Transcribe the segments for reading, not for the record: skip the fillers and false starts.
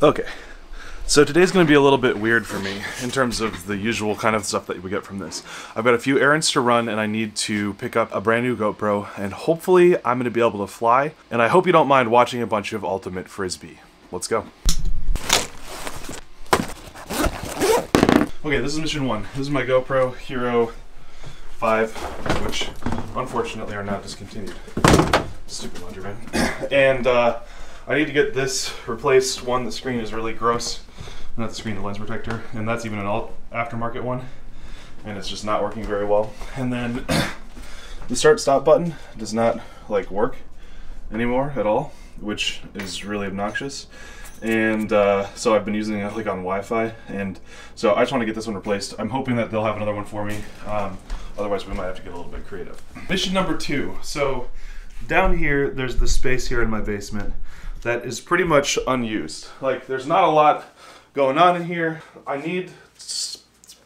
Okay, so today's going to be a little bit weird for me in terms of the usual kind of stuff that we get from this. I've got a few errands to run and I need to pick up a brand new GoPro and hopefully I'm going to be able to fly. And I hope you don't mind watching a bunch of Ultimate Frisbee. Let's go. Okay, this is mission one. This is my GoPro Hero 5, which unfortunately are now discontinued. Stupid laundry man. And I need to get this replaced. One, the screen is really gross. Not the screen, the lens protector. And that's even an aftermarket one. And it's just not working very well. And then the start stop button does not like work anymore at all, which is really obnoxious. And so I've been using it like on Wi-Fi. And so I just want to get this one replaced. I'm hoping that they'll have another one for me. Otherwise we might have to get a little bit creative. Mission number two. So down here, there's the space here in my basement that is pretty much unused. Like, there's not a lot going on in here. I need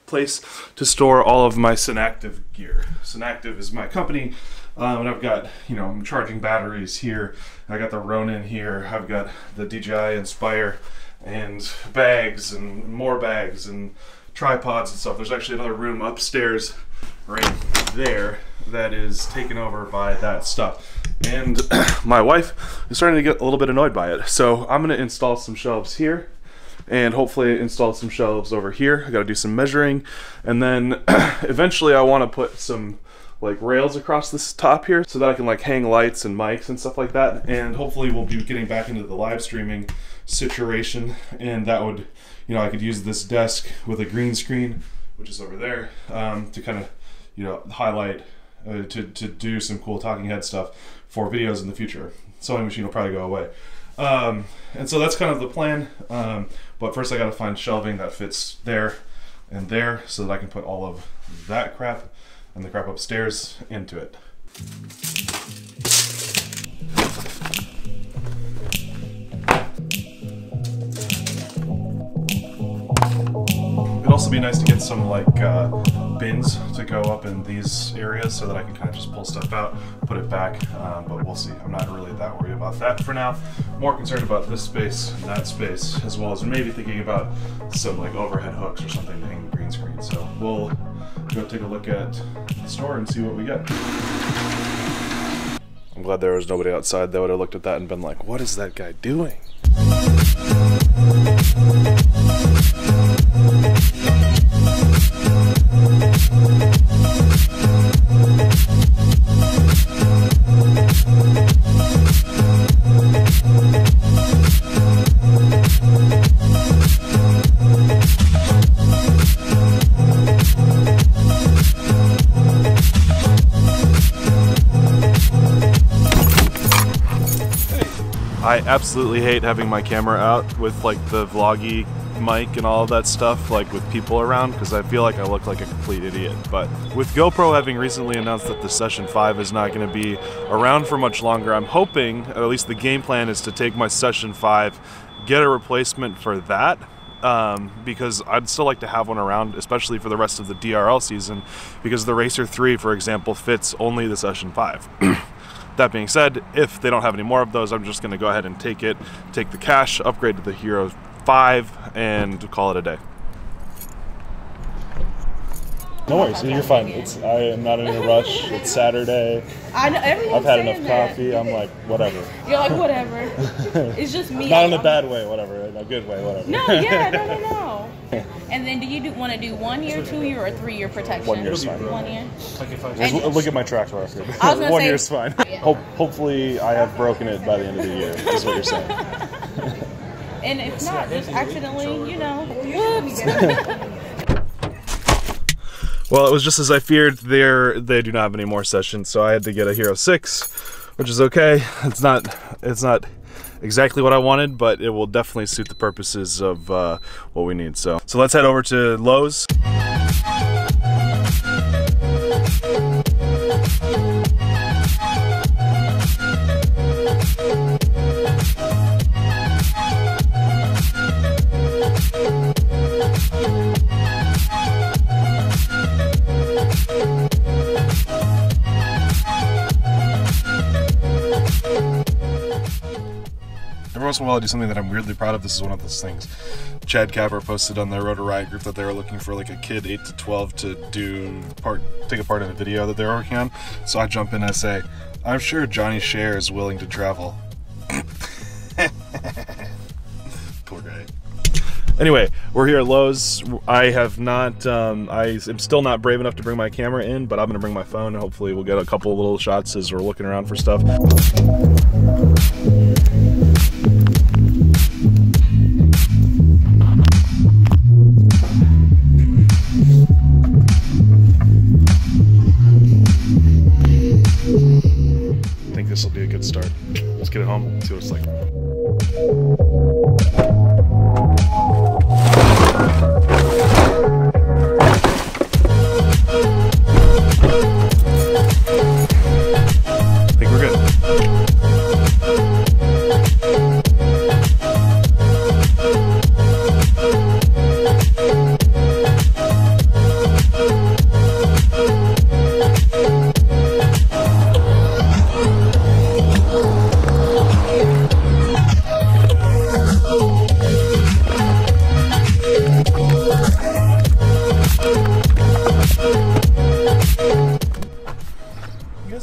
place to store all of my Cinactive gear. Cinactive is my company, and I've got, you know, I'm charging batteries here. I got the Ronin here. I've got the DJI Inspire and bags and more bags and tripods and stuff. There's actually another room upstairs right there that is taken over by that stuff. And my wife is starting to get a little bit annoyed by it. So I'm gonna install some shelves here and hopefully install some shelves over here. I gotta do some measuring. And then eventually I wanna put some like rails across this top here so that I can like hang lights and mics and stuff like that. And hopefully we'll be getting back into the live streaming situation. And that would, you know, I could use this desk with a green screen, which is over there, to kind of, you know, highlight, to do some cool talking head stuff for videos in the future. Sewing machine will probably go away. And so that's kind of the plan. But first I gotta find shelving that fits there and there so that I can put all of that crap and the crap upstairs into it. It'd also be nice to get some like bins to go up in these areas so that I can kind of just pull stuff out, put it back, but we'll see. I'm not really that worried about that for now. More concerned about this space and that space, as well as maybe thinking about some like overhead hooks or something to hang the green screen. So we'll go take a look at the store and see what we get. I'm glad there was nobody outside that would have looked at that and been like, what is that guy doing? I absolutely hate having my camera out with like the vloggy mic and all of that stuff, like with people around, because I feel like I look like a complete idiot. But with GoPro having recently announced that the Session 5 is not going to be around for much longer, I'm hoping, or at least the game plan is to take my Session 5, get a replacement for that. Because I'd still like to have one around, especially for the rest of the DRL season, because the Racer 3, for example, fits only the Session 5. That being said, if they don't have any more of those, I'm just going to go ahead and take it, take the cash, upgrade to the Hero 5, and call it a day. No worries, you're fine. I am not in a rush. It's Saturday. I know, I've had enough coffee. I'm like, whatever. You're like, whatever. It's just me. Not in a bad way, whatever. In a good way, whatever. No, yeah, no. And then do you want to do 1 year, 2 year, or 3 year protection? 1 year's fine. 1 year? Look at my track record. 1 year's fine. Yeah. Hopefully I have broken it by the end of the year, is what you're saying. And if not, just accidentally, you know, whoops. Well, it was just as I feared. They do not have any more sessions, so I had to get a Hero 6, which is okay. It's not exactly what I wanted, but it will definitely suit the purposes of what we need. So let's head over to Lowe's. Every once in a while I do something that I'm weirdly proud of. This is one of those things. Chad Capper posted on the Roto Riot group that they were looking for like a kid 8 to 12 to take a part in a video that they're working on. So I jump in and I say, I'm sure Johnny Scher is willing to travel. Poor guy. Anyway, we're here at Lowe's. I have not, I am still not brave enough to bring my camera in, but I'm gonna bring my phone and hopefully we'll get a couple of little shots as we're looking around for stuff. I think this will be a good start. Let's get it home and see what it's like.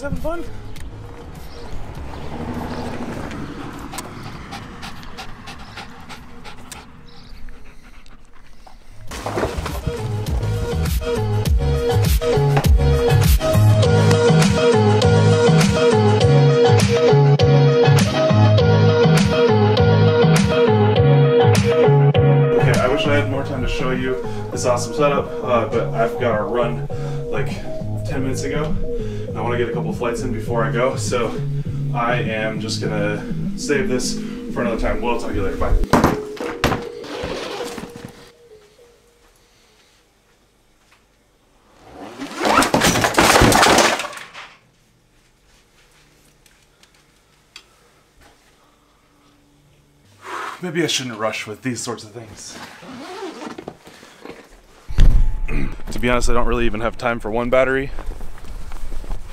Having fun? Okay, I wish I had more time to show you this awesome setup, but I've got to run like 10 minutes ago. I want to get a couple flights in before I go, so I am just gonna save this for another time. We'll talk to you later. Bye. Maybe I shouldn't rush with these sorts of things. To be honest, I don't really even have time for one battery.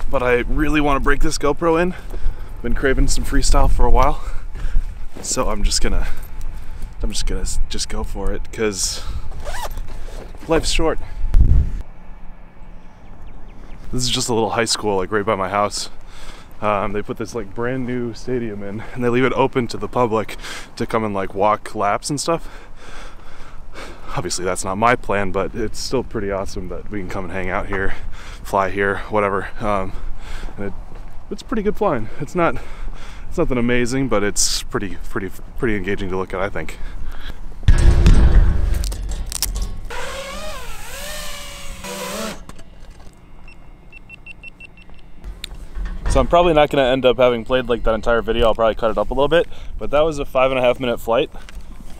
But I really want to break this GoPro in. I've been craving some freestyle for a while, so I'm just gonna go for it because life's short. This is just a little high school, like right by my house. They put this like brand new stadium in, and they leave it open to the public to come and like walk laps and stuff. Obviously that's not my plan, but it's still pretty awesome that we can come and hang out here, fly here, whatever. And it's pretty good flying. It's nothing amazing, but it's pretty engaging to look at, I think. So I'm probably not gonna end up having played like that entire video. I'll probably cut it up a little bit, but that was a 5.5 minute flight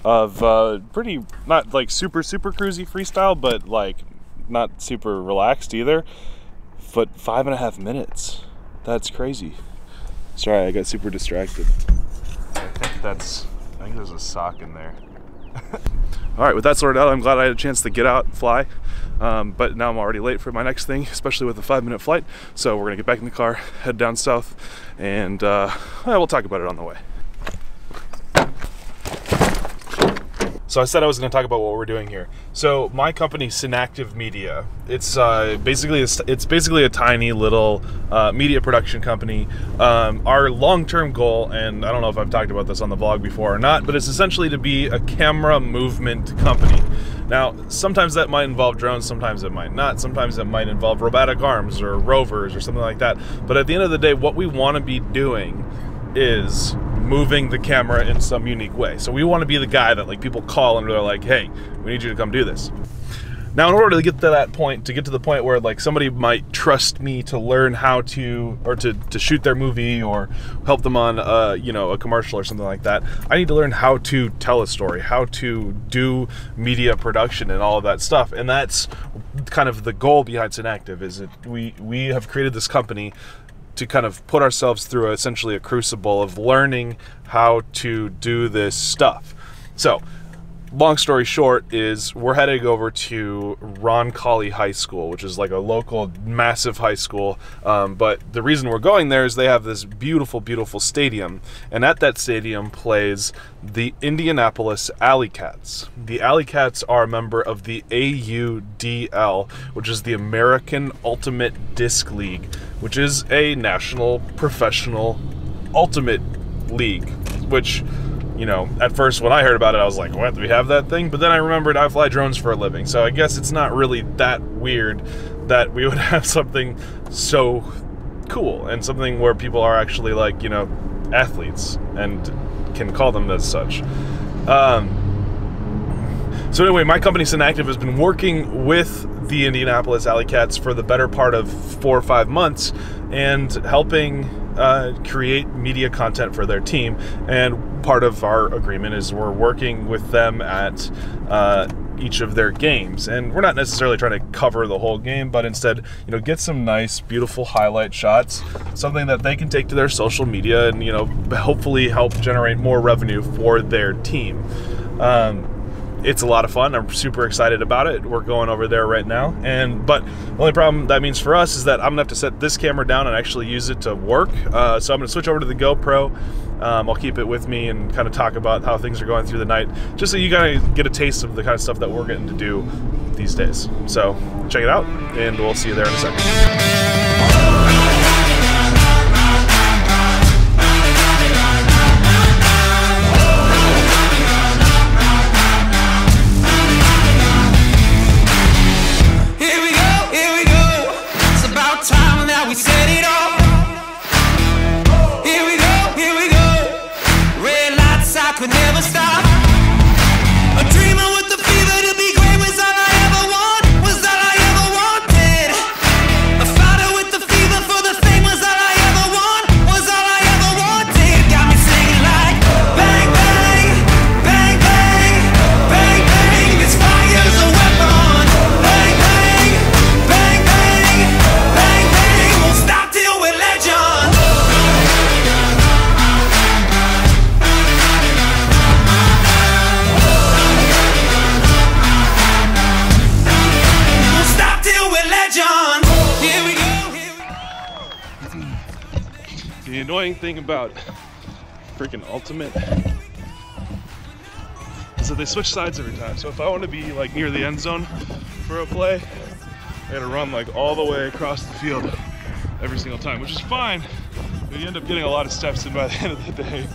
of pretty, not like super cruisy freestyle, but like not super relaxed either. But 5.5 minutes, that's crazy. Sorry, I got super distracted. I think there's a sock in there. All right, with that sorted out, I'm glad I had a chance to get out and fly, but now I'm already late for my next thing, especially with a 5-minute flight. So we're gonna get back in the car, head down south, and we'll talk about it on the way. So I said I was going to talk about what we're doing here. So my company, Cinactive Media, it's basically a tiny little media production company. Our long-term goal, and I don't know if I've talked about this on the vlog before or not, but it's essentially to be a camera movement company. Now, sometimes that might involve drones, sometimes it might not. Sometimes it might involve robotic arms or rovers or something like that. But at the end of the day, what we want to be doing is moving the camera in some unique way. So we want to be the guy that like people call and they're like, hey, we need you to come do this. Now, in order to get to that point, to get to the point where like somebody might trust me to learn how to, or to shoot their movie or help them on a commercial or something like that, I need to learn how to tell a story, how to do media production and all of that stuff. And that's kind of the goal behind Cinactive, is that we have created this company to kind of put ourselves through essentially a crucible of learning how to do this stuff. So long story short is we're heading over to Roncalli High School, which is like a local massive high school. But the reason we're going there is they have this beautiful, beautiful stadium. And at that stadium plays the Indianapolis Alley Cats. The Alley Cats are a member of the AUDL, which is the American Ultimate Disc League, which is a national professional ultimate league, which, you know, at first when I heard about it, I was like, what, do we have that thing? But then I remembered I fly drones for a living, so I guess it's not really that weird that we would have something so cool and something where people are actually, like, you know, athletes and can call them as such. So anyway, my company Cinactive has been working with the Indianapolis Alley Cats for the better part of 4 or 5 months and helping create media content for their team. And part of our agreement is we're working with them at each of their games. And we're not necessarily trying to cover the whole game, but instead, you know, get some nice, beautiful highlight shots, something that they can take to their social media and, you know, hopefully help generate more revenue for their team. It's a lot of fun. I'm super excited about it. We're going over there right now. But the only problem that means for us is that I'm gonna have to set this camera down and actually use it to work. So I'm gonna switch over to the GoPro. I'll keep it with me and kind of talk about how things are going through the night, just so you guys get a taste of the kind of stuff that we're getting to do these days. So check it out, and we'll see you there in a second. The annoying thing about freaking Ultimate is that they switch sides every time. So if I want to be like near the end zone for a play, I gotta run like all the way across the field every single time, which is fine, but you end up getting a lot of steps in by the end of the day.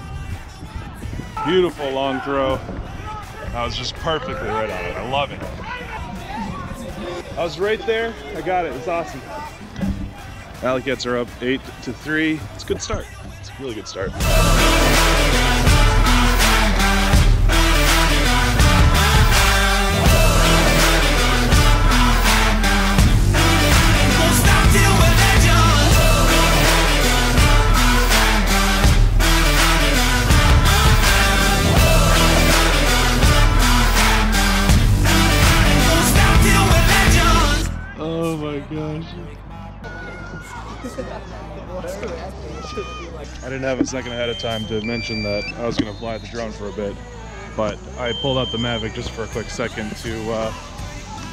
Beautiful long throw. I was just perfectly right on it. I love it. I was right there. I got it. It's awesome. Alley Cats are up 8-3. It's a good start. It's a really good start. Oh my gosh. I didn't have a second ahead of time to mention that I was going to fly the drone for a bit, but I pulled out the Mavic just for a quick second to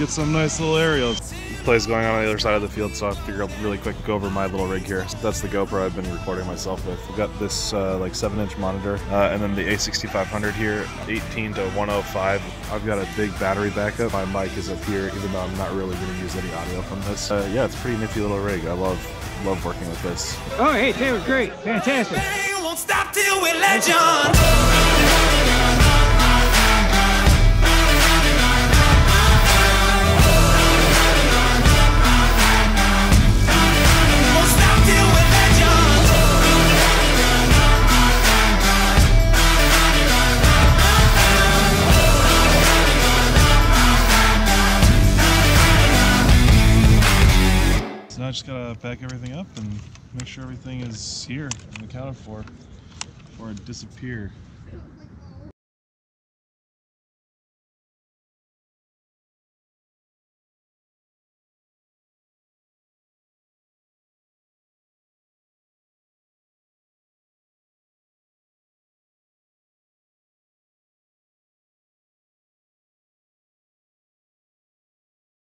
get some nice little aerials. Plays going on the other side of the field, so I figured I'll really quick go over my little rig here. That's the GoPro I've been recording myself with. I've got this like 7-inch monitor, and then the A6500 here, 18-105. I've got a big battery backup. My mic is up here, even though I'm not really going to use any audio from this. Yeah, it's a pretty nifty little rig. I love working with this. Oh, hey, today was great, fantastic. Hey, won't stop till we're legends. I just gotta pack everything up and make sure everything is here and accounted for before I disappear.